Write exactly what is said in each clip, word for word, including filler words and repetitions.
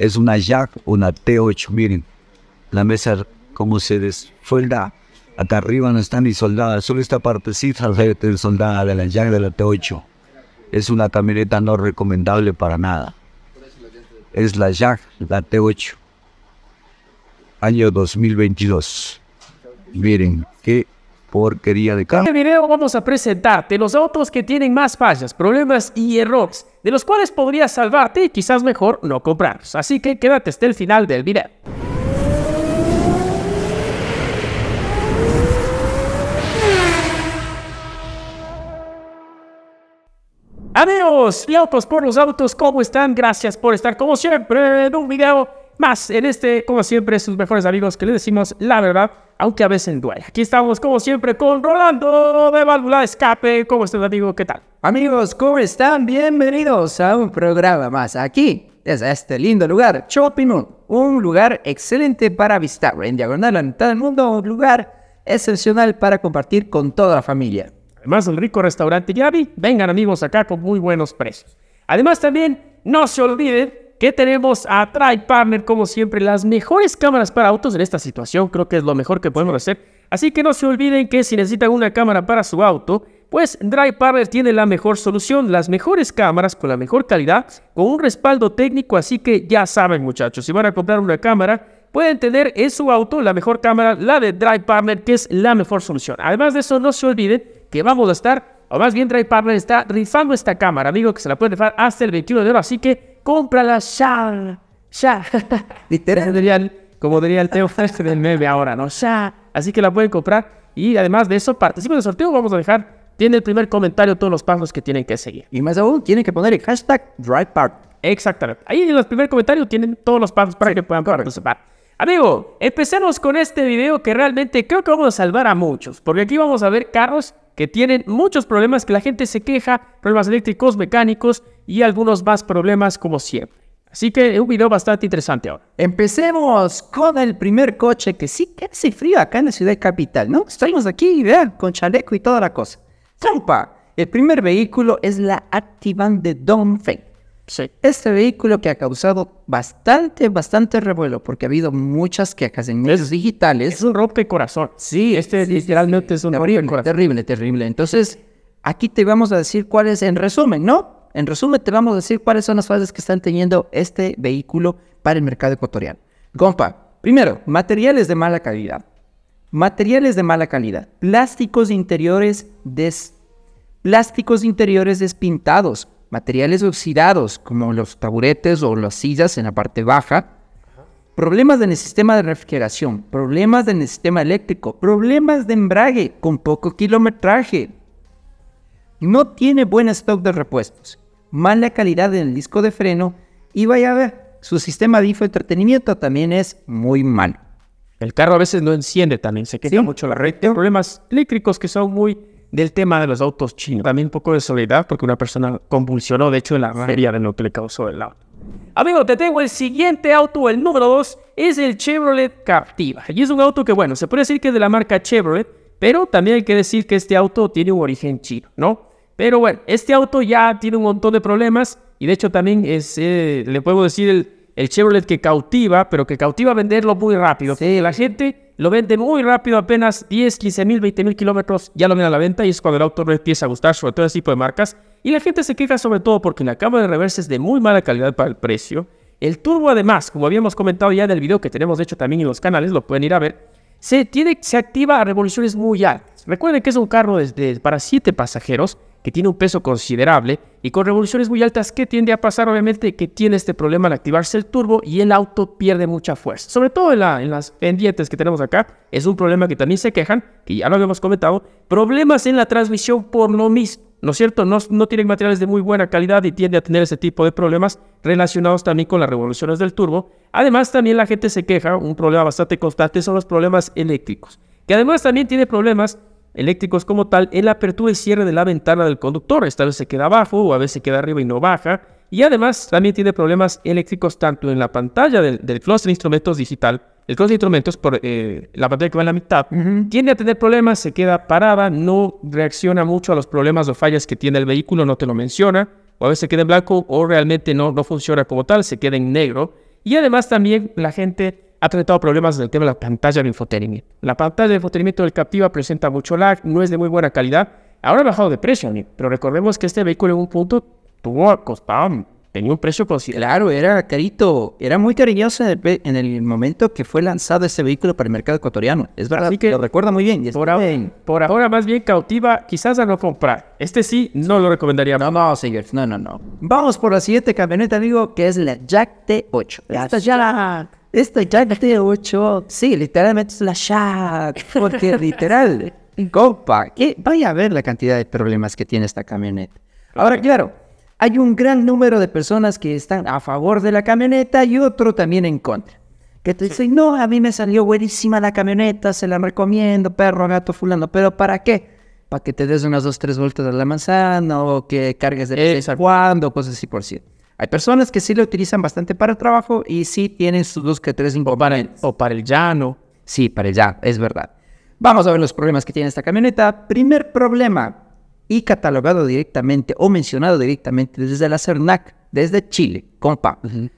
es una JAC, una T ocho. La mesa como se desfolda, acá arriba no está ni soldada, solo esta partecita debe tener soldada de la JAC de la T ocho. Es una camioneta no recomendable para nada. Es la JAC, la T ocho. Año dos mil veintidós. Miren, qué porquería de carro. En este video vamos a presentarte los autos que tienen más fallas, problemas y errores, de los cuales podrías salvarte y quizás mejor no comprarlos. Así que quédate hasta el final del video. Amigos y autos por los autos, ¿cómo están? Gracias por estar como siempre en un video más. En este, como siempre, sus mejores amigos que les decimos la verdad, aunque a veces duele. Aquí estamos como siempre con Rolando de Válvula Escape. ¿Cómo estás, amigo? ¿Qué tal? Amigos, ¿cómo están? Bienvenidos a un programa más aquí, desde este lindo lugar, Chopin Moon. Un lugar excelente para visitar, en diagonal a la mitad del mundo, un lugar excepcional para compartir con toda la familia. Además, el rico restaurante Yavi, vengan amigos acá con muy buenos precios. Además también, no se olviden que tenemos a Drive Partner, como siempre, las mejores cámaras para autos en esta situación. Creo que es lo mejor que podemos hacer. Así que no se olviden que si necesitan una cámara para su auto, pues Drive Partner tiene la mejor solución, las mejores cámaras con la mejor calidad, con un respaldo técnico. Así que ya saben, muchachos, si van a comprar una cámara, pueden tener en su auto la mejor cámara, la de Drive Partner, que es la mejor solución. Además de eso, no se olviden que vamos a estar, o más bien Drive Partner está rifando esta cámara, amigo, que se la pueden rifar hasta el veintiuno de enero, así que cómprala ya, ya, literal, como diría el Teo del meme ahora, ¿no? Ya, así que la pueden comprar y además de eso, participen del sorteo. Vamos a dejar, tiene el primer comentario todos los pasos que tienen que seguir. Y más aún, tienen que poner el hashtag Drive Partner. Exactamente, ahí en los primer comentario tienen todos los pasos para que puedan participar. Amigo, empecemos con este video que realmente creo que vamos a salvar a muchos, porque aquí vamos a ver carros que tienen muchos problemas, que la gente se queja, problemas eléctricos, mecánicos y algunos más problemas como siempre. Así que es un video bastante interesante ahora. Empecemos con el primer coche que sí que hace frío acá en la ciudad capital, ¿no? Estamos aquí, vean, con chaleco y toda la cosa. Trampa, el primer vehículo es la Activan de Dongfeng. Sí. Este vehículo que ha causado bastante, bastante revuelo, porque ha habido muchas quejas en medios digitales. Es un rompe corazón. Sí, este sí, literalmente sí, es un terrible, rompe corazón. Terrible, terrible. Entonces, aquí te vamos a decir cuáles, en resumen, ¿no? En resumen, te vamos a decir cuáles son las fallas que están teniendo este vehículo para el mercado ecuatoriano. Compa, primero, materiales de mala calidad. Materiales de mala calidad. Plásticos interiores des... Plásticos interiores despintados. Materiales oxidados, como los taburetes o las sillas en la parte baja. Problemas en el sistema de refrigeración. Problemas en el sistema eléctrico. Problemas de embrague con poco kilometraje. No tiene buen stock de repuestos. Mala calidad en el disco de freno. Y vaya a ver, su sistema de infoentretenimiento también es muy malo. El carro a veces no enciende también. Se queda sí, mucho la red. Tengo problemas eléctricos que son muy... Del tema de los autos chinos. También un poco de soledad, porque una persona convulsionó, de hecho, en la feria de lo que le causó el auto. Amigo, te tengo el siguiente auto, el número dos, es el Chevrolet Captiva. Y es un auto que, bueno, se puede decir que es de la marca Chevrolet, pero también hay que decir que este auto tiene un origen chino, ¿no? Pero bueno, este auto ya tiene un montón de problemas y, de hecho, también es, eh, le puedo decir, el, el Chevrolet que cautiva, pero que cautiva venderlo muy rápido. Sí, la gente... Lo vende muy rápido, apenas diez, quince mil, veinte mil kilómetros, ya lo ven a la venta y es cuando el auto no empieza a gustar, sobre todo ese tipo de marcas. Y la gente se queja sobre todo porque la cámara de reversa es de muy mala calidad para el precio. El turbo además, como habíamos comentado ya en el video que tenemos hecho también en los canales, lo pueden ir a ver, se, tiene, se activa a revoluciones muy altas. Recuerden que es un carro desde, para siete pasajeros que tiene un peso considerable y con revoluciones muy altas, ¿qué tiende a pasar? Obviamente que tiene este problema al activarse el turbo y el auto pierde mucha fuerza. Sobre todo en, la, en las pendientes que tenemos acá, es un problema que también se quejan, que ya lo habíamos comentado. Problemas en la transmisión por lo mismo, ¿no es cierto? No, no tienen materiales de muy buena calidad y tiende a tener ese tipo de problemas relacionados también con las revoluciones del turbo. Además también la gente se queja, un problema bastante constante son los problemas eléctricos, que además también tiene problemas eléctricos como tal, el apertura y cierre de la ventana del conductor, esta vez se queda abajo o a veces se queda arriba y no baja, y además también tiene problemas eléctricos tanto en la pantalla del, del clúster de instrumentos digital, el clúster de instrumentos, por, eh, la pantalla que va en la mitad, uh-huh. Tiende a tener problemas, se queda parada, no reacciona mucho a los problemas o fallas que tiene el vehículo, no te lo menciona, o a veces se queda en blanco o realmente no, no funciona como tal, se queda en negro. Y además también la gente ha tratado problemas en el tema de la pantalla de infotenimiento. La pantalla de infotenimiento del Captiva presenta mucho lag, no es de muy buena calidad. Ahora ha bajado de precio, pero recordemos que este vehículo en un punto tuvo costado, tenía un precio considerable. Claro, era carito, era muy cariñoso en el, en el momento que fue lanzado este vehículo para el mercado ecuatoriano. Es verdad, así que lo recuerda muy bien. Por, bien. A, por ahora más bien Captiva, quizás a no comprar. Este sí, no lo recomendaría. No, no, señores, no, no, no. Vamos por la siguiente camioneta, amigo, que es la JAC T ocho. La Esta ya la... Esta JAC T ocho, sí, literalmente es la JAC, porque literal, compa, que vaya a ver la cantidad de problemas que tiene esta camioneta. Ahora, okay, claro, hay un gran número de personas que están a favor de la camioneta y otro también en contra. Que te dicen, no, a mí me salió buenísima la camioneta, se la recomiendo, perro, gato, fulano, pero ¿para qué? Para que te des unas dos, tres vueltas a la manzana o que cargues de vez en cuando, cosas así por cierto. Hay personas que sí lo utilizan bastante para el trabajo y sí tienen sus dos que tres inconvenientes. O para el llano. Sí, para el llano, es verdad. Vamos a ver los problemas que tiene esta camioneta. Primer problema, y catalogado directamente o mencionado directamente desde la SERNAC, desde Chile, compa. Uh-huh.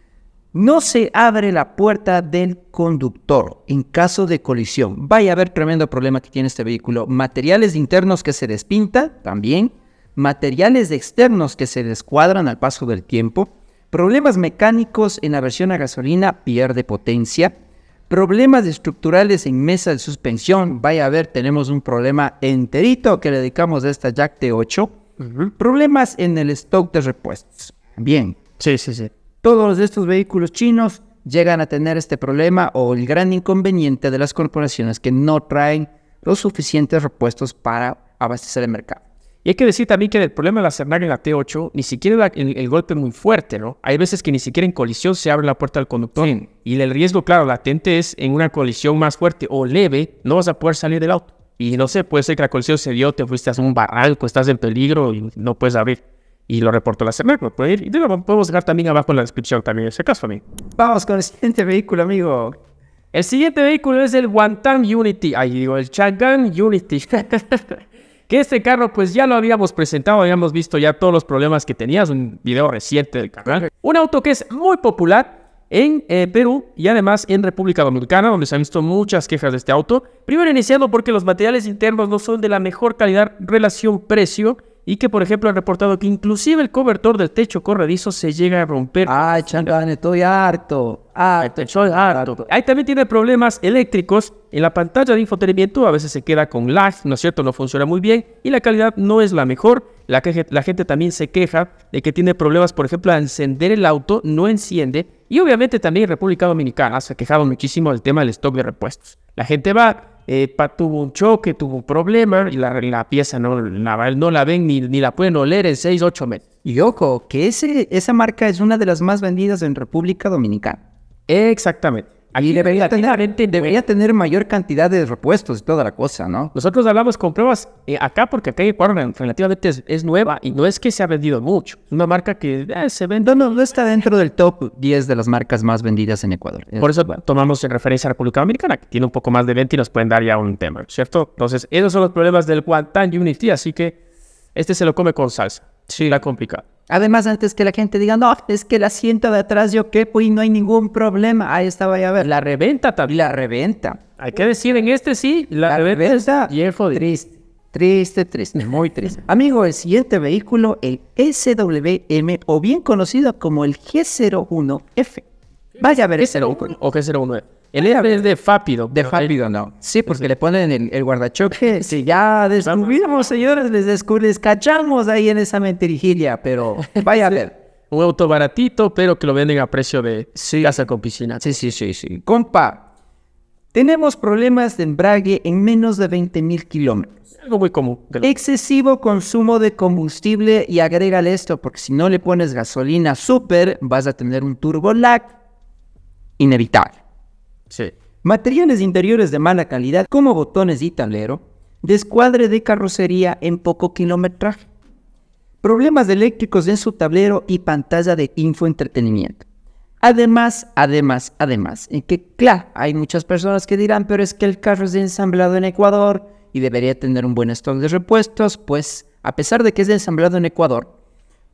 No se abre la puerta del conductor en caso de colisión. Vaya a haber tremendo problema que tiene este vehículo. Materiales internos que se despinta también. Materiales externos que se descuadran al paso del tiempo, problemas mecánicos en la versión a gasolina, pierde potencia, problemas estructurales en mesa de suspensión, vaya a ver, tenemos un problema enterito que le dedicamos a esta JAC T ocho, uh-huh. Problemas en el stock de repuestos, bien, sí, sí, sí. Todos estos vehículos chinos llegan a tener este problema o el gran inconveniente de las corporaciones que no traen los suficientes repuestos para abastecer el mercado. Y hay que decir también que el problema de la SERNAC en la T ocho, ni siquiera la, el, el golpe muy fuerte, ¿no? Hay veces que ni siquiera en colisión se abre la puerta al conductor. Sí. Y el riesgo, claro, latente es en una colisión más fuerte o leve, no vas a poder salir del auto. Y no sé, puede ser que la colisión se dio, te fuiste a un barranco, estás en peligro y no puedes abrir. Y lo reportó la SERNAC, ¿no? Puede ir. Y de lo podemos dejar también abajo en la descripción también, en ese caso, amigo. Vamos con el siguiente vehículo, amigo. El siguiente vehículo es el Changan U N I-T. Ahí digo, el Changan U N I-T. Que este carro pues ya lo habíamos presentado, habíamos visto ya todos los problemas que tenías, un video reciente del canal. Un auto que es muy popular en eh, Perú y además en República Dominicana, donde se han visto muchas quejas de este auto. Primero iniciando porque los materiales internos no son de la mejor calidad relación-precio y que por ejemplo han reportado que inclusive el cobertor del techo corredizo se llega a romper. Ay, Changan, estoy harto. Ah, estoy harto. Ahí también tiene problemas eléctricos. En la pantalla de infotenimiento a veces se queda con lag, ¿no es cierto? No funciona muy bien y la calidad no es la mejor. La, que, la gente también se queja de que tiene problemas, por ejemplo, a encender el auto, no enciende. Y obviamente también en República Dominicana se ha quejado muchísimo del tema del stock de repuestos. La gente va, eh, pa, tuvo un choque, tuvo un problema y la, la pieza no la, no la ven ni, ni la pueden oler en seis, ocho meses. Y ojo, que ese, esa marca es una de las más vendidas en República Dominicana. Exactamente. Aquí debería, tener, debería tener mayor cantidad de repuestos y toda la cosa, ¿no? Nosotros hablamos con pruebas eh, acá porque acá en relativamente es, es nueva y no es que se ha vendido mucho. Es una marca que eh, se vende. No, no, no está dentro del top diez de las marcas más vendidas en Ecuador. Por eso tomamos en referencia a la República Dominicana, que tiene un poco más de venta y nos pueden dar ya un tema, ¿cierto? Entonces, esos son los problemas del Changan U N I-T, así que este se lo come con salsa. Sí, la complica. Además, antes que la gente diga, no, es que el asiento de atrás yo quepo y no hay ningún problema. Ahí está, vaya a ver. La reventa también. La reventa. Hay que decir, en este sí, la, la reventa. reventa de... Triste, triste, triste, muy triste. Amigo, el siguiente vehículo, el S W M, o bien conocido como el G cero uno F. Vaya a ver. G cero uno o G cero uno F. El es de Fápido. De Fápido, no. Sí, porque sí. Le ponen el, el guardachoque. Sí, ya descubrimos, señores, les descubrimos, les cachamos ahí en esa mentirijilla, pero vaya a ver. Un auto baratito, pero que lo venden a precio de sí. Casa con piscina. Sí, sí, sí, sí. Compa, tenemos problemas de embrague en menos de veinte mil kilómetros. Algo muy común. Claro. Excesivo consumo de combustible y agrégale esto, porque si no le pones gasolina súper, vas a tener un turbo lag inevitable. Sí. Materiales interiores de mala calidad como botones y tablero, descuadre de carrocería en poco kilometraje, problemas eléctricos en su tablero y pantalla de infoentretenimiento. Además, además, además, en que claro, hay muchas personas que dirán, pero es que el carro es ensamblado en Ecuador y debería tener un buen stock de repuestos, pues a pesar de que es ensamblado en Ecuador,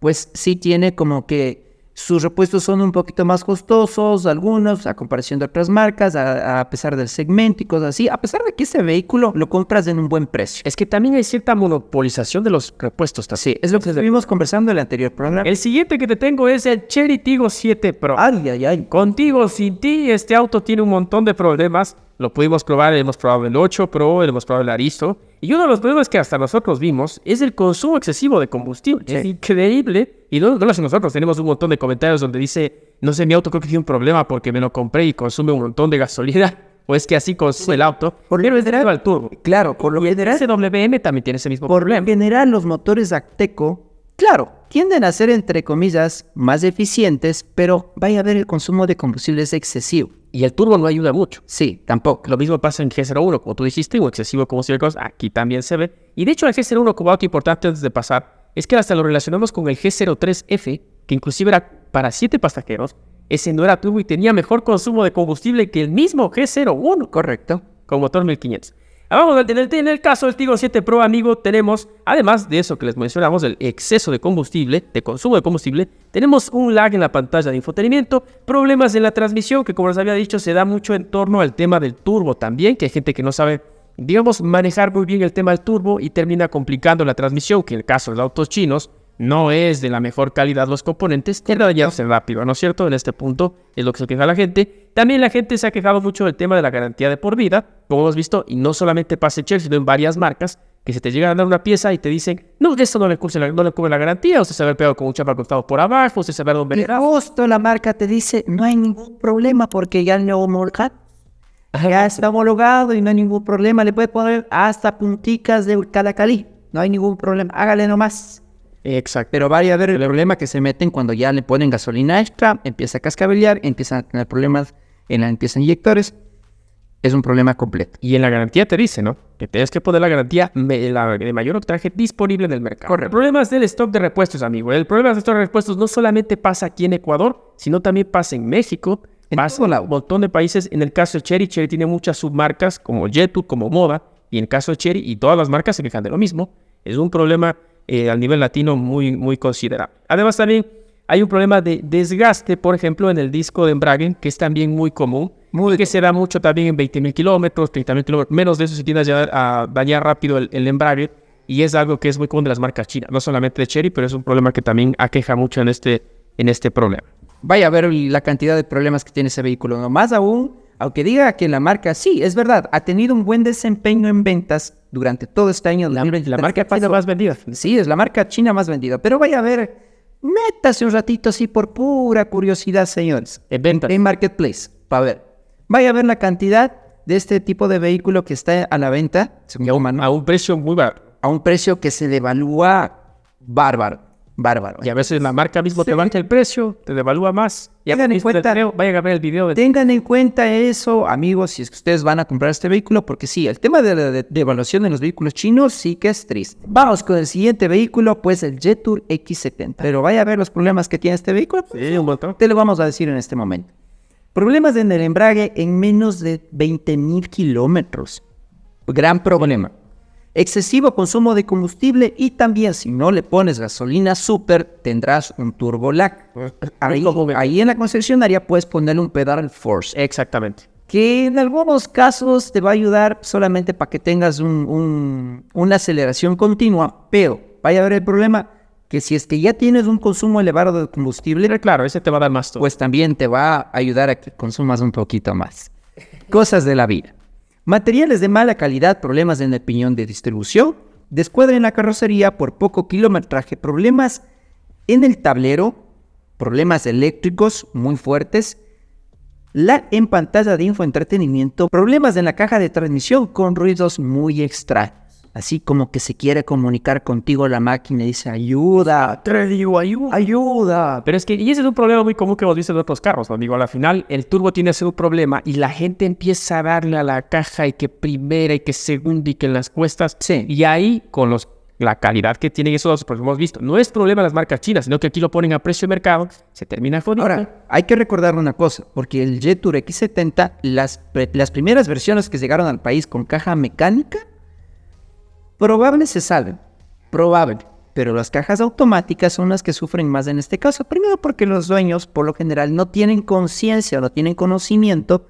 pues sí tiene como que Sus repuestos son un poquito más costosos, algunos, a comparación de otras marcas, a, a pesar del segmento y cosas así, a pesar de que ese vehículo lo compras en un buen precio. Es que también hay cierta monopolización de los repuestos también. Sí, es lo que estuvimos conversando en el anterior programa. El siguiente que te tengo es el Chery Tiggo siete Pro. Ay, ay, ay. Contigo, sin ti, este auto tiene un montón de problemas. Lo pudimos probar, hemos probado el ocho Pro, hemos probado el Aristo. Y uno de los problemas que hasta nosotros vimos es el consumo excesivo de combustible. Sí. Es increíble. Y no, no lo hacemos nosotros, tenemos un montón de comentarios donde dice, no sé, mi auto creo que tiene un problema porque me lo compré y consume un montón de gasolina. O es que así consume sí. el auto. Por lo general, al turbo. Claro, por lo general. S W M también tiene ese mismo por problema. Por lo general, los motores Acteco, claro, tienden a ser, entre comillas, más eficientes, pero vaya a ver, el consumo de combustible es excesivo. Y el turbo no ayuda mucho. Sí, tampoco. Lo mismo pasa en G cero uno, como tú dijiste, o excesivo como ciertos, aquí también se ve. Y de hecho el G cero uno como auto importante antes de pasar, es que hasta lo relacionamos con el G cero tres F, que inclusive era para siete pasajeros, ese no era turbo y tenía mejor consumo de combustible que el mismo G cero uno. Correcto. Con motor mil quinientos. Vamos, en el, en el caso del Tiggo siete Pro, amigo, tenemos, además de eso que les mencionamos, el exceso de combustible, de consumo de combustible, tenemos un lag en la pantalla de infotenimiento, problemas en la transmisión, que como les había dicho, se da mucho en torno al tema del turbo también, que hay gente que no sabe, digamos, manejar muy bien el tema del turbo y termina complicando la transmisión, que en el caso de los autos chinos, no es de la mejor calidad los componentes, que dañarse rápido, ¿no es cierto? En este punto es lo que se queja la gente. También la gente se ha quejado mucho del tema de la garantía de por vida, como hemos visto, y no solamente pasa en Chery, sino en varias marcas, que se te llega a dar una pieza y te dicen, no, de eso no le cubre la, no le cubre la garantía, usted se haber pegado con un chapa cortado por abajo, usted se haber envenenado. Y justo la marca te dice, no hay ningún problema porque ya no homologado, ya está homologado y no hay ningún problema, le puede poner hasta punticas de calacalí, no hay ningún problema, hágale nomás. Exacto. Pero vaya a ver el problema que se meten cuando ya le ponen gasolina extra, empieza a cascabelear, empiezan a tener problemas en la limpieza de inyectores. Es un problema completo. Y en la garantía te dice, ¿no? Que tienes que poner la garantía de, la, de mayor octaje disponible en el mercado. Correcto. Problemas del stock de repuestos, amigo. El problema del stock de repuestos no solamente pasa aquí en Ecuador, sino también pasa en México, en pasa en un montón de países. En el caso de Chery, Chery tiene muchas submarcas como Jetour, como Moda, y en el caso de Chery, y todas las marcas se quejan de lo mismo. Es un problema Eh, al nivel latino muy, muy considerable. Además también hay un problema de desgaste, por ejemplo, en el disco de embrague, que es también muy común, muy que común. Se da mucho también en veinte mil kilómetros, treinta mil kilómetros, menos de eso se tiende a, llevar, a dañar rápido el, el embrague, y es algo que es muy común de las marcas chinas, no solamente de Chery, pero es un problema que también aqueja mucho en este, en este problema. Vaya a ver la cantidad de problemas que tiene ese vehículo, no más aún, aunque diga que la marca, sí, es verdad, ha tenido un buen desempeño en ventas durante todo este año. La, la marca china más vendida. Sí, es la marca china más vendida. Pero vaya a ver, métase un ratito así por pura curiosidad, señores. En ventas. En Marketplace, para ver. Vaya a ver la cantidad de este tipo de vehículo que está a la venta. A un, a un precio muy barato. A un precio que se devalúa bárbaro. Bárbaro. Y a veces la marca mismo sí. te baja el precio, te devalúa más. Tengan en cuenta, video, vayan a ver el video. Del... Tengan en cuenta eso, amigos, si es que ustedes van a comprar este vehículo, porque sí, el tema de la devaluación en los vehículos chinos sí que es triste. Vamos con el siguiente vehículo, pues el Jetour X setenta. Pero vaya a ver los problemas que tiene este vehículo. Pues, sí, un montón. Te lo vamos a decir en este momento. Problemas en el embrague en menos de veinte mil kilómetros. Gran problema. Excesivo consumo de combustible y también si no le pones gasolina super, tendrás un turbo lag. Ahí, ahí en la concesionaria puedes ponerle un pedal force. Exactamente. Que en algunos casos te va a ayudar solamente para que tengas un, un, una aceleración continua, pero vaya a haber el problema que si es que ya tienes un consumo elevado de combustible, pero claro, ese te va a dar más todo. Pues también te va a ayudar a que consumas un poquito más. Cosas de la vida. Materiales de mala calidad, problemas en el piñón de distribución, descuadre en la carrocería por poco kilometraje, problemas en el tablero, problemas eléctricos muy fuertes, lag en pantalla de infoentretenimiento, problemas en la caja de transmisión con ruidos muy extraños, así como que se quiere comunicar contigo la máquina y dice ayuda, te digo ayuda, ayuda. Pero es que y ese es un problema muy común que hemos visto en otros carros, amigo. Al final el turbo tiene ese problema y la gente empieza a darle a la caja y que primera y que segunda y que en las cuestas. Sí. Y ahí con los la calidad que tienen esos, pues hemos visto, no es problema de las marcas chinas, sino que aquí lo ponen a precio de mercado, se termina jodiendo. Ahora, hay que recordar una cosa, porque el Jetour X setenta, las, las primeras versiones que llegaron al país con caja mecánica, probable se salven, probable, pero las cajas automáticas son las que sufren más en este caso. Primero porque los dueños por lo general no tienen conciencia o no tienen conocimiento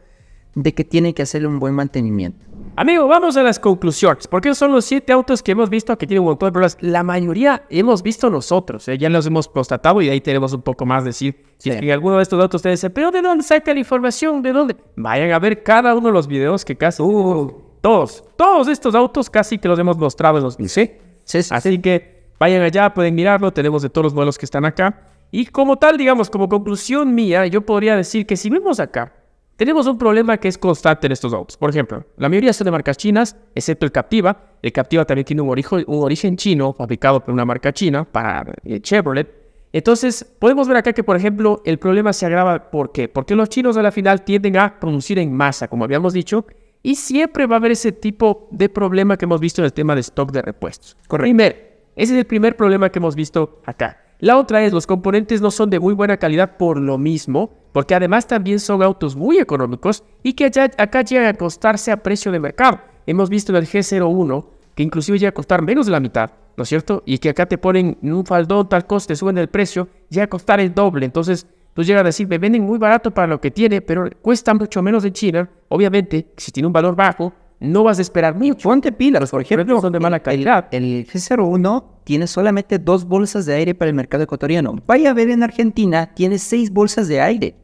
de que tienen que hacerle un buen mantenimiento. Amigo, vamos a las conclusiones, porque son los siete autos que hemos visto que tienen un montón de problemas. La mayoría hemos visto nosotros, ¿eh? Ya los hemos constatado y ahí tenemos un poco más de decir. Si sí. es que alguno de estos autos ustedes dicen, pero ¿de dónde saca la información? ¿De dónde? Vayan a ver cada uno de los videos que casi... Uh, todos, todos estos autos casi que los hemos mostrado en los videos. Sí, sí, sí. Así que vayan allá, pueden mirarlo, tenemos de todos los modelos que están acá. Y como tal, digamos, como conclusión mía, yo podría decir que si vemos acá, tenemos un problema que es constante en estos autos. Por ejemplo, la mayoría son de marcas chinas, excepto el Captiva. El Captiva también tiene un, origen, un origen chino, fabricado por una marca china, para eh, Chevrolet. Entonces, podemos ver acá que, por ejemplo, el problema se agrava. ¿Por qué? Porque los chinos a la final tienden a producir en masa, como habíamos dicho, y siempre va a haber ese tipo de problema que hemos visto en el tema de stock de repuestos. Correcto. Primero, ese es el primer problema que hemos visto acá. La otra es, los componentes no son de muy buena calidad por lo mismo, porque además también son autos muy económicos y que allá, acá llegan a costarse a precio de mercado. Hemos visto en el G cero uno que inclusive llega a costar menos de la mitad, ¿no es cierto? Y que acá te ponen un faldón, tal cosa, te suben el precio, llega a costar el doble. Entonces, tú llegas a decir, me venden muy barato para lo que tiene, pero cuesta mucho menos en China. Obviamente, si tiene un valor bajo, no vas a esperar mucho. Ponte pilas, por ejemplo, son de mala calidad. El, el G cero uno tiene solamente dos bolsas de aire para el mercado ecuatoriano. Vaya a ver, en Argentina tiene seis bolsas de aire.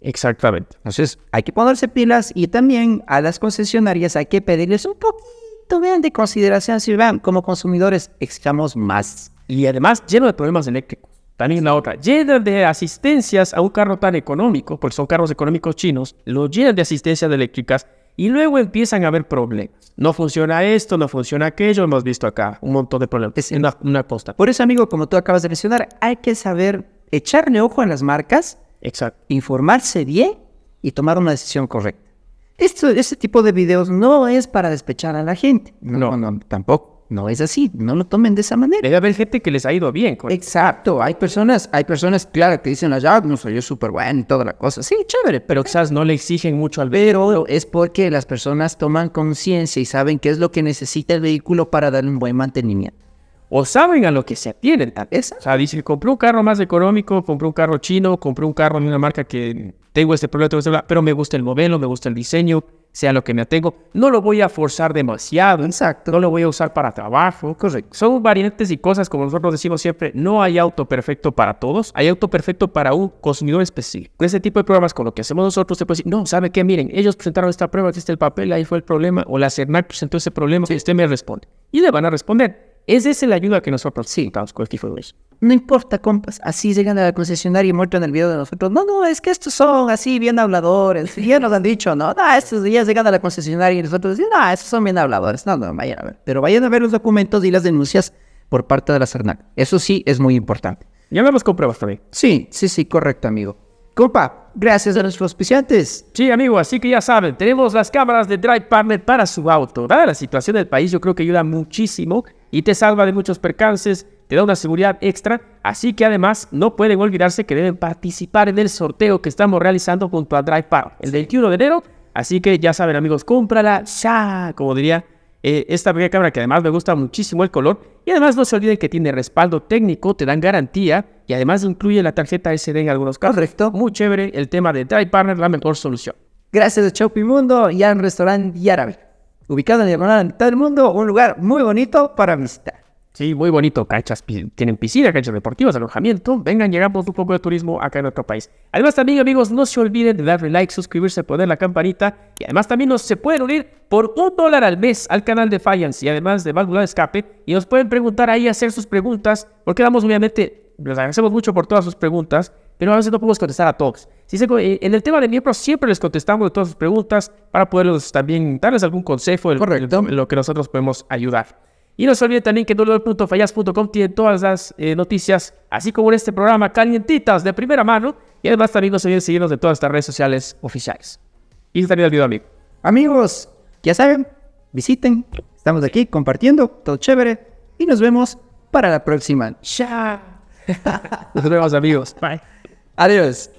Exactamente. Entonces, hay que ponerse pilas y también a las concesionarias hay que pedirles un poquito, vean, de consideración. Si vean, como consumidores, exijamos más. Y además, lleno de problemas eléctricos. También la otra, llena de asistencias a un carro tan económico, porque son carros económicos chinos, lo llenan de asistencias eléctricas. Y luego empiezan a haber problemas. No funciona esto, no funciona aquello. Hemos visto acá un montón de problemas. Es una, una posta. Por eso, amigo, como tú acabas de mencionar, hay que saber echarle ojo a las marcas. Exacto. Informarse bien y tomar una decisión correcta. Esto, este tipo de videos no es para despechar a la gente. No, no, no, tampoco. No es así. No lo tomen de esa manera. Debe haber gente que les ha ido bien. Con... Exacto. Hay personas, hay personas, claro, que dicen allá, no soy yo súper bueno y toda la cosa. Sí, chévere, pero quizás no le exigen mucho al vehículo. Pero es porque las personas toman conciencia y saben qué es lo que necesita el vehículo para darle un buen mantenimiento. O saben a lo que se atienen. O sea, dice, compré un carro más económico, compré un carro chino, compré un carro de una marca que tengo este problema, tengo este problema, pero me gusta el modelo, me gusta el diseño, sea lo que me atengo. No lo voy a forzar demasiado. Exacto. No lo voy a usar para trabajo. Correcto. Son variantes y cosas, como nosotros decimos siempre, no hay auto perfecto para todos. Hay auto perfecto para un consumidor específico. Con este tipo de programas, con lo que hacemos nosotros, usted puede decir, no, ¿sabe qué? Miren, ellos presentaron esta prueba, aquí está el papel, ahí fue el problema, o la SERNAC presentó ese problema, sí. Usted me responde. Y le van a responder. ¿Es esa la ayuda que nosotros sí No importa, compas. Así llegan a la concesionaria y muestran el video de nosotros. No, no, es que estos son así bien habladores. Ya nos han dicho, no, no, estos días llegan a la concesionaria y nosotros decimos, no, estos son bien habladores. No, no, vayan a ver. Pero vayan a ver los documentos y las denuncias por parte de la SERNAC. Eso sí es muy importante. Ya vemos con pruebas también. Sí, sí, sí, correcto, amigo. Compa, gracias a nuestros auspiciantes. Sí, amigo, así que ya saben, tenemos las cámaras de Drive Partner para su auto. Dada la situación del país, yo creo que ayuda muchísimo. Y te salva de muchos percances, te da una seguridad extra. Así que además no pueden olvidarse que deben participar en el sorteo que estamos realizando junto a Drive Partner el veintiuno de enero. Así que ya saben, amigos, cómprala ya, como diría eh, esta pequeña cámara que además me gusta muchísimo el color. Y además no se olviden que tiene respaldo técnico, te dan garantía y además incluye la tarjeta S D en algunos casos. Correcto. Muy chévere el tema de Drive Partner, la mejor solución. Gracias a Chopin Moon y al restaurante árabe. Ubicado en el diagonal de todo el mundo, un lugar muy bonito para visitar. Sí, muy bonito. Canchas, tienen piscina, canchas deportivas, alojamiento. Vengan, llegamos un poco de turismo acá en nuestro país. Además también, amigos, no se olviden de darle like, suscribirse, poner la campanita. Y además también nos se pueden unir por un dólar al mes al canal de Finance y además de Válvula Escape. Y nos pueden preguntar ahí, hacer sus preguntas. Porque damos, obviamente, les agradecemos mucho por todas sus preguntas. Pero a veces no podemos contestar a todos. Si se, en el tema de miembros siempre les contestamos todas sus preguntas para poderlos también darles algún consejo en lo que nosotros podemos ayudar. Y no se olviden también que doble u doble u doble u punto fallas punto com tiene todas las eh, noticias, así como en este programa, calientitas de primera mano. Y además también no se olviden seguirnos de todas estas redes sociales oficiales. Y también el video, amigo. Amigos, ya saben, visiten. Estamos aquí compartiendo, todo chévere. Y nos vemos para la próxima. ¡Chao! Nos vemos, amigos. Bye. Adiós.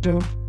Don't.